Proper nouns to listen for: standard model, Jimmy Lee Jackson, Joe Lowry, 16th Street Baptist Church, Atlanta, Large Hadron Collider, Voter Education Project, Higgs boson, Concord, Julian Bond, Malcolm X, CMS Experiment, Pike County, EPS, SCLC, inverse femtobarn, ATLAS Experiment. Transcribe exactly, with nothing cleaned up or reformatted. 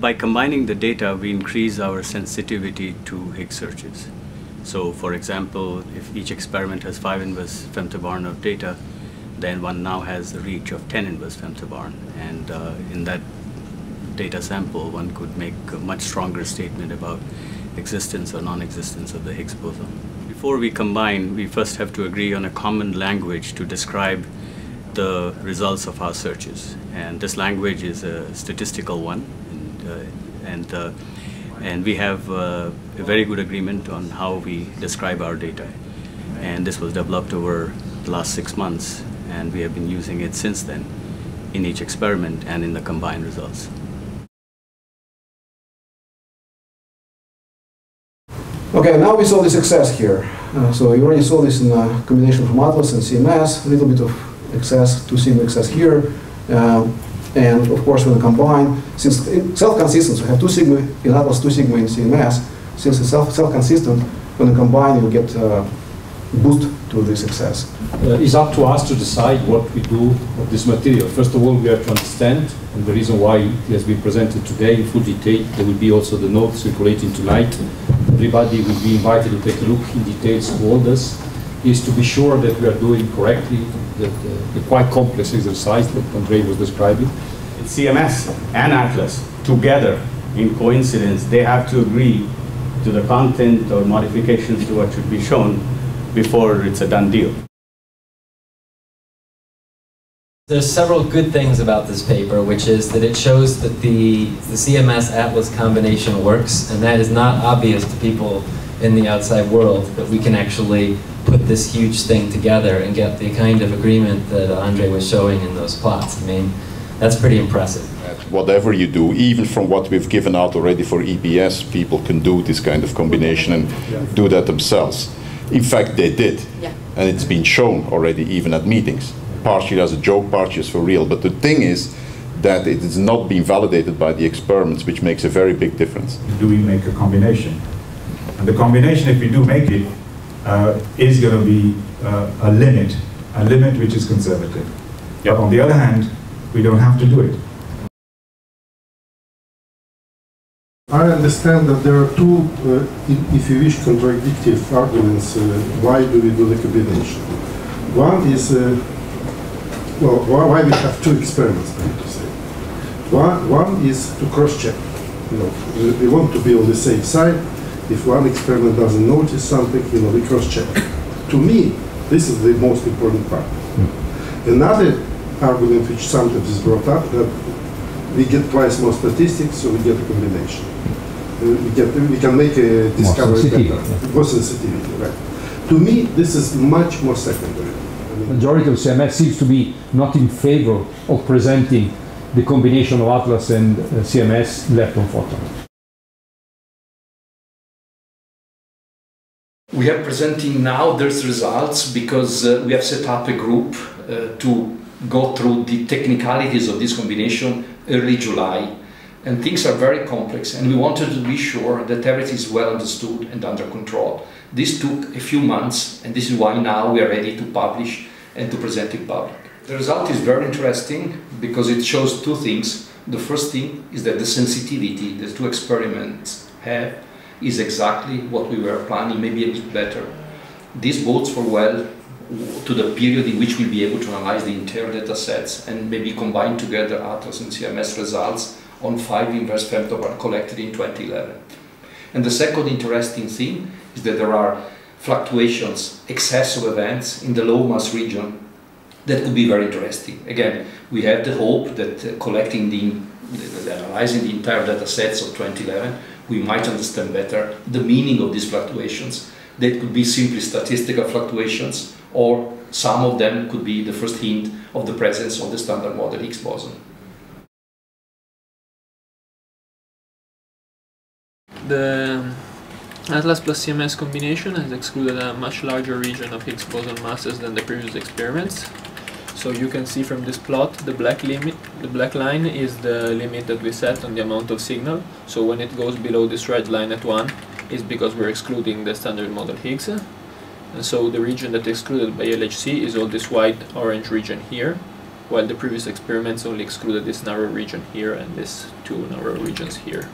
By combining the data, we increase our sensitivity to Higgs searches. So, for example, if each experiment has five inverse femtobarn of data, then one now has a reach of ten inverse femtobarn. And uh, in that data sample, one could make a much stronger statement about existence or non-existence of the Higgs boson. Before we combine, we first have to agree on a common language to describe the results of our searches. And this language is a statistical one. And, uh, and uh, And we have uh, a very good agreement on how we describe our data. And this was developed over the last six months, and we have been using it since then in each experiment and in the combined results. Okay, now we saw the success here. Uh, so you already saw this in a combination from ATLAS and C M S, a little bit of excess, two single excess here. Uh, And of course, when we combine, since self-consistent, so we have two sigma in ATLAS, two sigma in C M S. Since it's self self-consistent, when we combine, you get a boost to the success. Uh, it's up to us to decide what we do with this material. First of all, we have to understand, and the reason why it has been presented today in full detail. There will be also the notes circulating tonight. Everybody will be invited to take a look in details to all this. Is to be sure that we are doing correctly the, the, the quite complex exercise that Andrei was describing. It's C M S and ATLAS together in coincidence, they have to agree to the content or modifications to what should be shown before it's a done deal. There's several good things about this paper, which is that it shows that the, the C M S ATLAS combination works, and that is not obvious to people in the outside world, that we can actually put this huge thing together and get the kind of agreement that Andrei was showing in those plots. I mean, that's pretty impressive. Whatever you do, even from what we've given out already for E P S, people can do this kind of combination and yeah. do that themselves. In fact, they did. Yeah. And it's been shown already, even at meetings. Partially as a joke, partially as for real. But the thing is that it has not been validated by the experiments, which makes a very big difference. Do we make a combination? And the combination, if we do make it, uh, is going to be uh, a limit, a limit which is conservative. Yep. But on the other hand, we don't have to do it. I understand that there are two, uh, if you wish, contradictory arguments. Uh, why do we do the combination? One is, uh, well, why we have two experiments, I have to say. One, one is to cross-check. You know, we want to be on the safe side. If one experiment doesn't notice something, you know, we cross-check. To me, this is the most important part. Another argument which sometimes is brought up, that we get twice more statistics, so we get a combination. We, get, we can make a discovery better. More sensitivity, right? To me, this is much more secondary. I mean, majority of C M S seems to be not in favor of presenting the combination of ATLAS and uh, C M S lepton-photon. We are presenting now these results because uh, we have set up a group uh, to go through the technicalities of this combination early July. And things are very complex, and we wanted to be sure that everything is well understood and under control. This took a few months, and this is why now we are ready to publish and to present in public. The result is very interesting because it shows two things. The first thing is that the sensitivity the two experiments have is exactly what we were planning, maybe a bit better. This bodes for well to the period in which we'll be able to analyze the entire data sets and maybe combine together ATLAS and C M S results on five inverse femtobarn collected in twenty eleven. And the second interesting thing is that there are fluctuations, excess of events in the low mass region that could be very interesting. Again, we have the hope that uh, collecting the, the, analyzing the entire data sets of twenty eleven, we might understand better the meaning of these fluctuations. They could be simply statistical fluctuations, or some of them could be the first hint of the presence of the standard model Higgs boson. The ATLAS plus C M S combination has excluded a much larger region of Higgs boson masses than the previous experiments. So you can see from this plot, the black limit, the black line is the limit that we set on the amount of signal. So when it goes below this red line at one, it's because we're excluding the standard model Higgs. And so the region that excluded by L H C is all this white orange region here. while the previous experiments only excluded this narrow region here and this two narrow regions here.